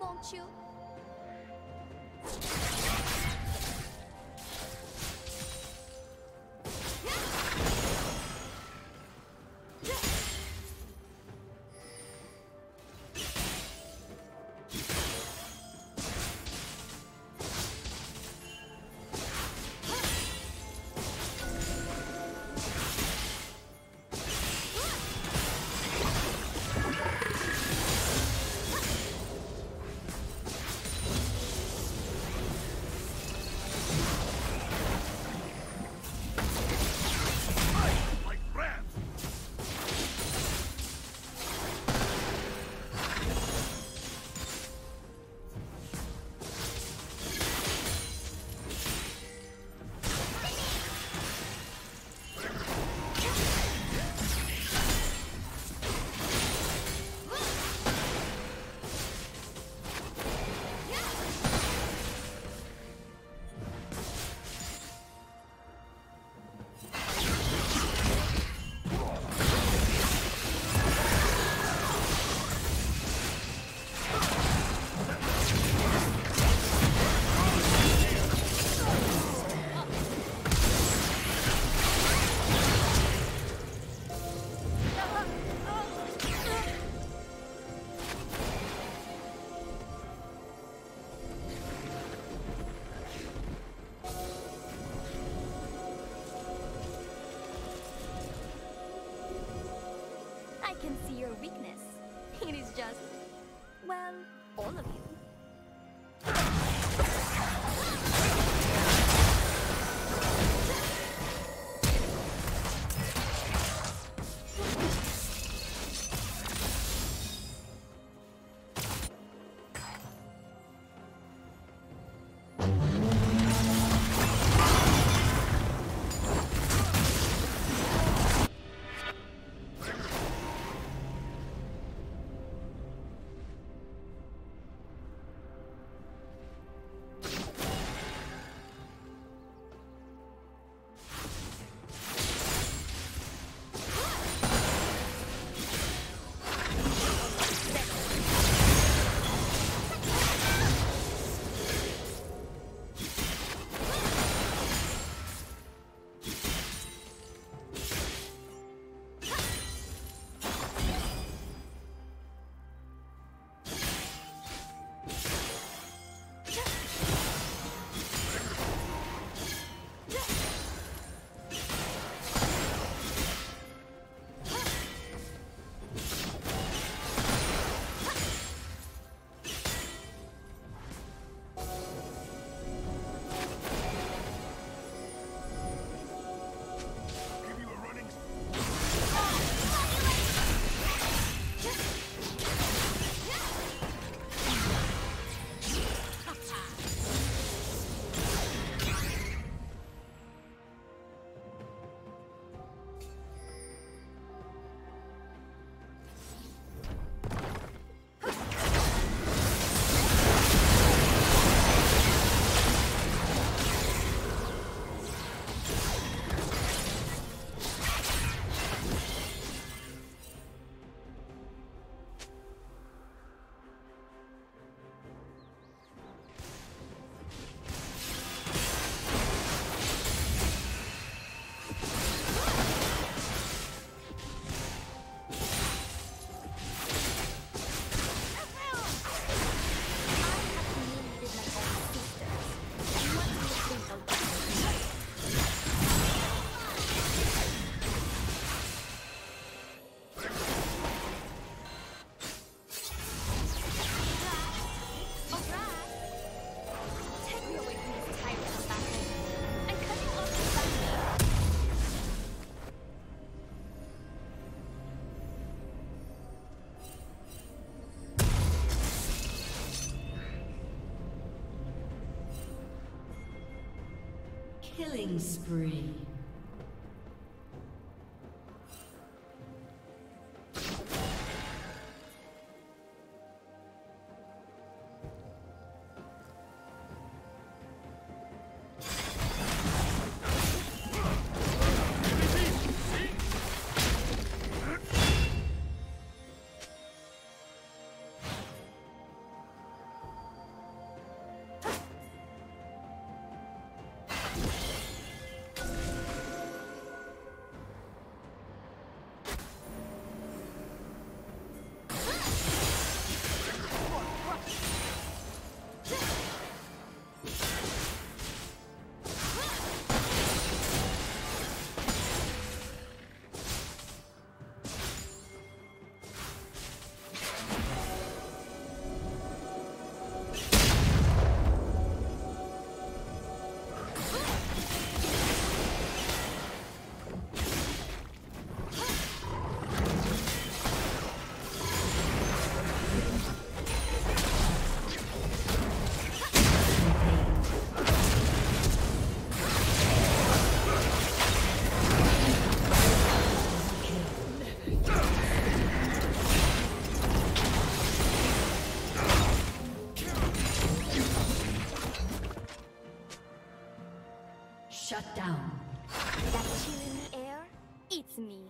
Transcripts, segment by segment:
Won't you? Killing spree. Shut down. That chill in the air? It's me.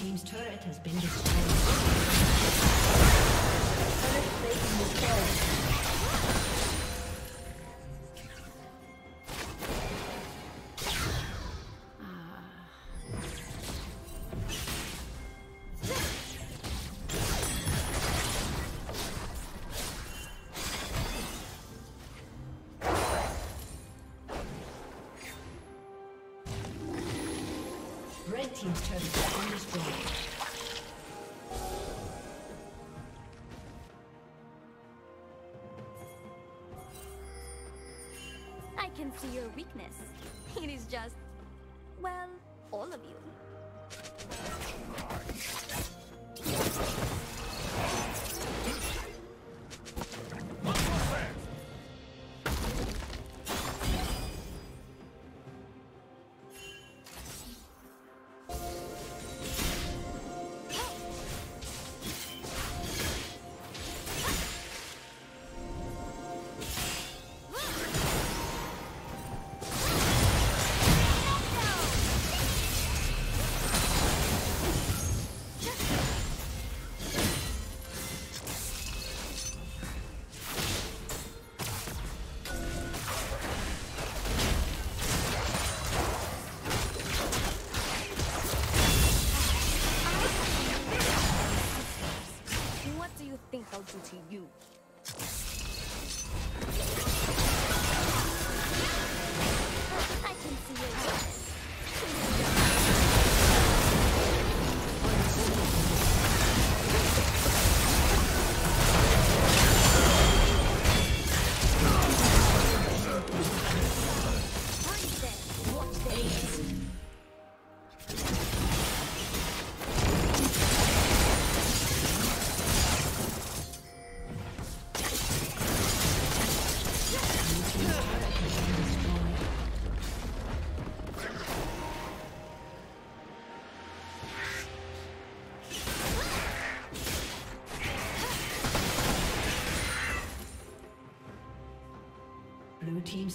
Team's turret has been destroyed. Team's turn to understand. I can see your weakness. It is just, well, all of you. To you. I can see your weakness. Blue team's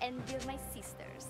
Envy of my sisters.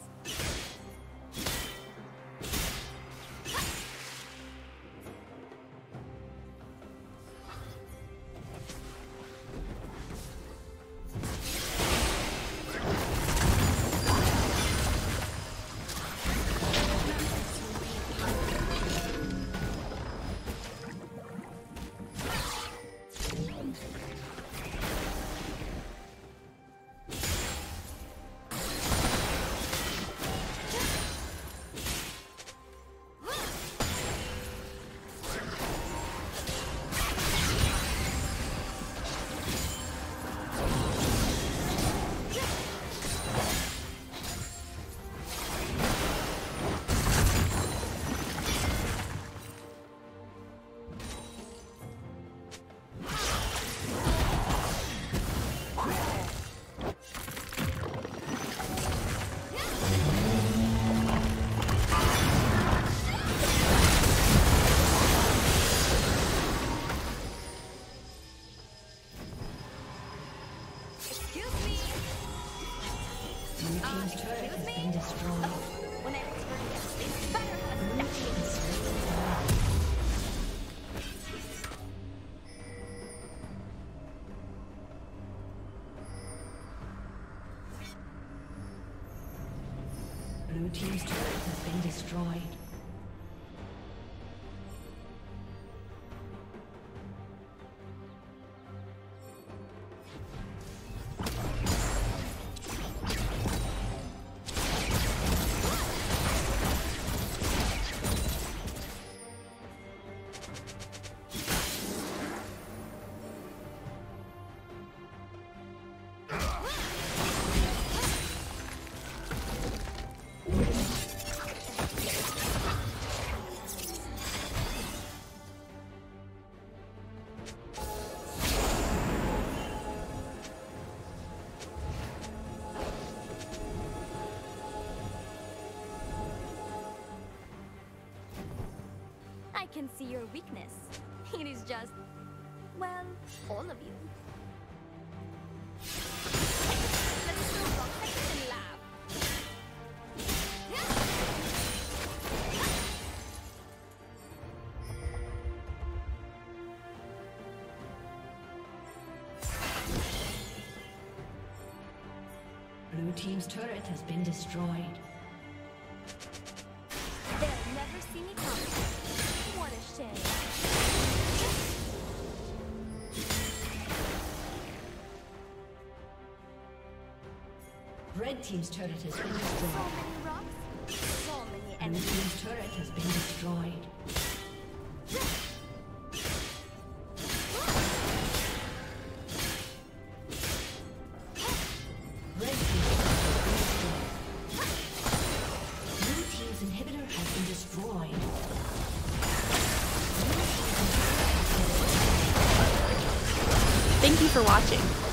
Blue team's turret has been destroyed. see your weakness. It is just, well, all of you. Let's do rockets and laugh. Blue team's turret has been destroyed. They'll never see me coming. What a shame. Red team's turret has been destroyed. So many rocks, so many enemies. Blue team's turret has been destroyed. Thank you for watching.